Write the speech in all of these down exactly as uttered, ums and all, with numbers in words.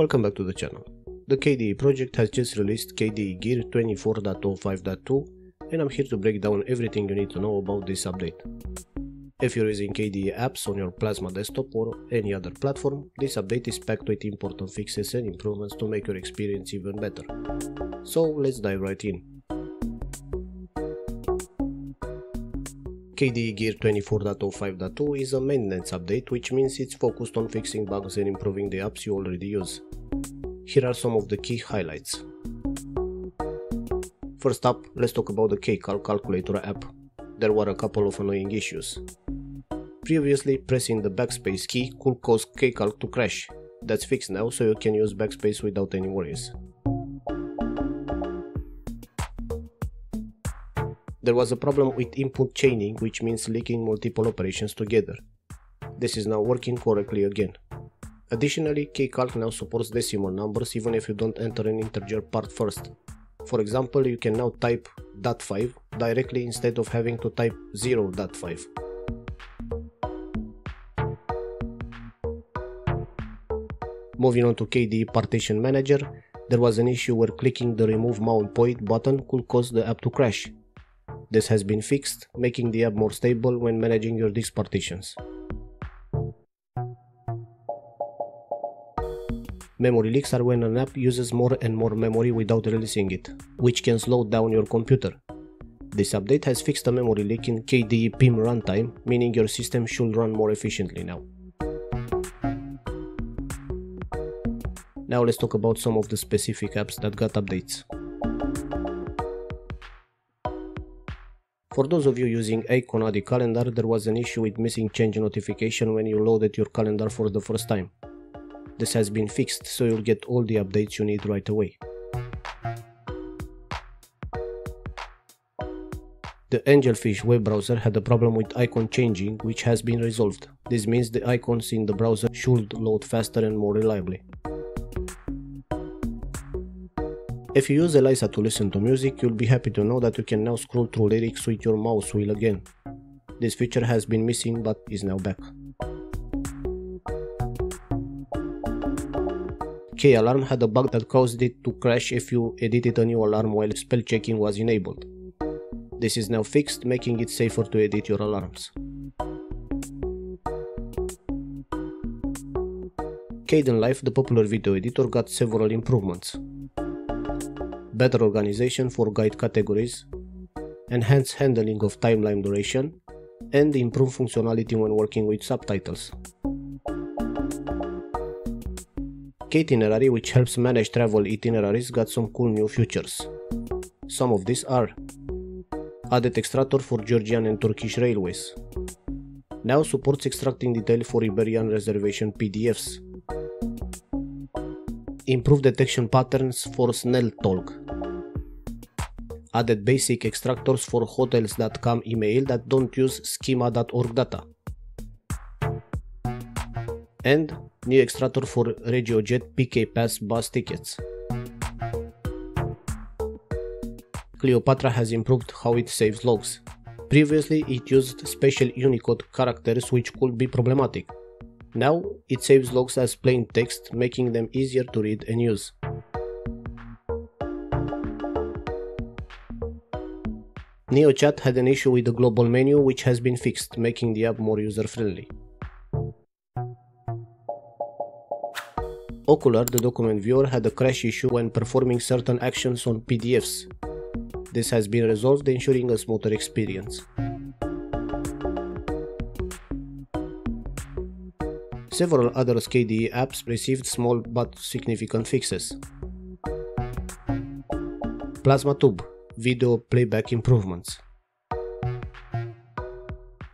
Welcome back to the channel. The K D E project has just released K D E Gear twenty-four point oh five point two and I'm here to break down everything you need to know about this update. If you're using K D E apps on your Plasma desktop or any other platform, this update is packed with important fixes and improvements to make your experience even better. So let's dive right in. K D E Gear twenty-four point oh five point two is a maintenance update, which means it's focused on fixing bugs and improving the apps you already use. Here are some of the key highlights. First up, let's talk about the KCalc calculator app. There were a couple of annoying issues. Previously, pressing the backspace key could cause KCalc to crash. That's fixed now, so you can use backspace without any worries. There was a problem with input chaining, which means linking multiple operations together. This is now working correctly again. Additionally, KCalc now supports decimal numbers even if you don't enter an integer part first. For example, you can now type point five directly instead of having to type zero point five. Moving on to K D E Partition Manager, there was an issue where clicking the Remove Mount Point button could cause the app to crash. This has been fixed, making the app more stable when managing your disk partitions. Memory leaks are when an app uses more and more memory without releasing it, which can slow down your computer. This update has fixed a memory leak in K D E P I M runtime, meaning your system should run more efficiently now. Now let's talk about some of the specific apps that got updates. For those of you using a Konadi calendar, there was an issue with missing change notification when you loaded your calendar for the first time. This has been fixed, so you'll get all the updates you need right away. The Angelfish web browser had a problem with icon changing, which has been resolved. This means the icons in the browser should load faster and more reliably. If you use Elisa to listen to music, you'll be happy to know that you can now scroll through lyrics with your mouse wheel again. This feature has been missing but is now back. KAlarm had a bug that caused it to crash if you edited a new alarm while spell checking was enabled. This is now fixed, making it safer to edit your alarms. Kdenlive, the popular video editor, got several improvements. Better organization for guide categories, enhanced handling of timeline duration, and improved functionality when working with subtitles. KItinerary, which helps manage travel itineraries, got some cool new features. Some of these are added extractor for Georgian and Turkish railways, now supports extracting detail for Iberian reservation P D Fs, improved detection patterns for Snell Talk, added basic extractors for Hotels dot com email that don't use schema dot org data, and new extractor for RegioJet P K Pass bus tickets. Cleopatra has improved how it saves logs. Previously, it used special Unicode characters which could be problematic. Now, it saves logs as plain text, making them easier to read and use. NeoChat had an issue with the global menu, which has been fixed, making the app more user-friendly. Okular, the document viewer, had a crash issue when performing certain actions on P D Fs. This has been resolved, ensuring a smoother experience. Several other K D E apps received small but significant fixes. Plasma Tube, video playback improvements.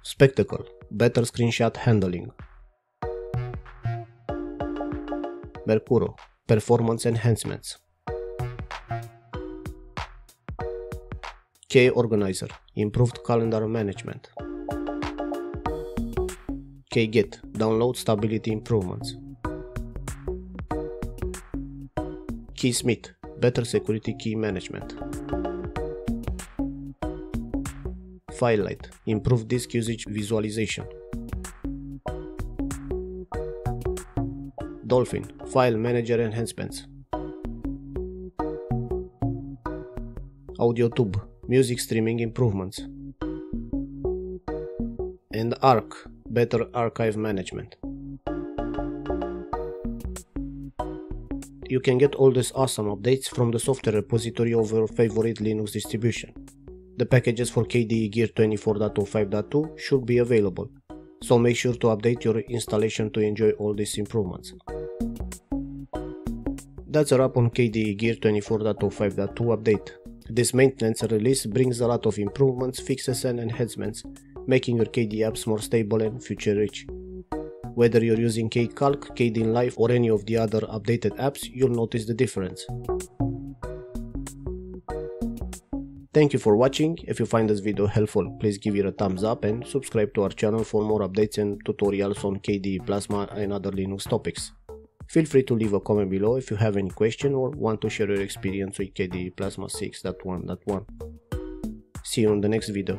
Spectacle, better screenshot handling. Merkuro, performance enhancements. KOrganizer, improved calendar management. KGet, download stability improvements. Keysmith, better security key management. Filelight, improved disk usage visualization. Dolphin, File Manager Enhancements, AudioTube, Music Streaming Improvements, and Arc, Better Archive Management. You can get all these awesome updates from the software repository of your favorite Linux distribution. The packages for K D E Gear twenty-four point oh five point two should be available, so make sure to update your installation to enjoy all these improvements. That's a wrap on K D E Gear twenty-four point oh five point two update. This maintenance release brings a lot of improvements, fixes and enhancements, making your K D E apps more stable and future-rich. Whether you're using KCalc, Kdenlive or any of the other updated apps, you'll notice the difference. Thank you for watching. If you find this video helpful, please give it a thumbs up and subscribe to our channel for more updates and tutorials on K D E Plasma and other Linux topics. Feel free to leave a comment below if you have any question or want to share your experience with K D E Plasma six point one point one. See you on the next video.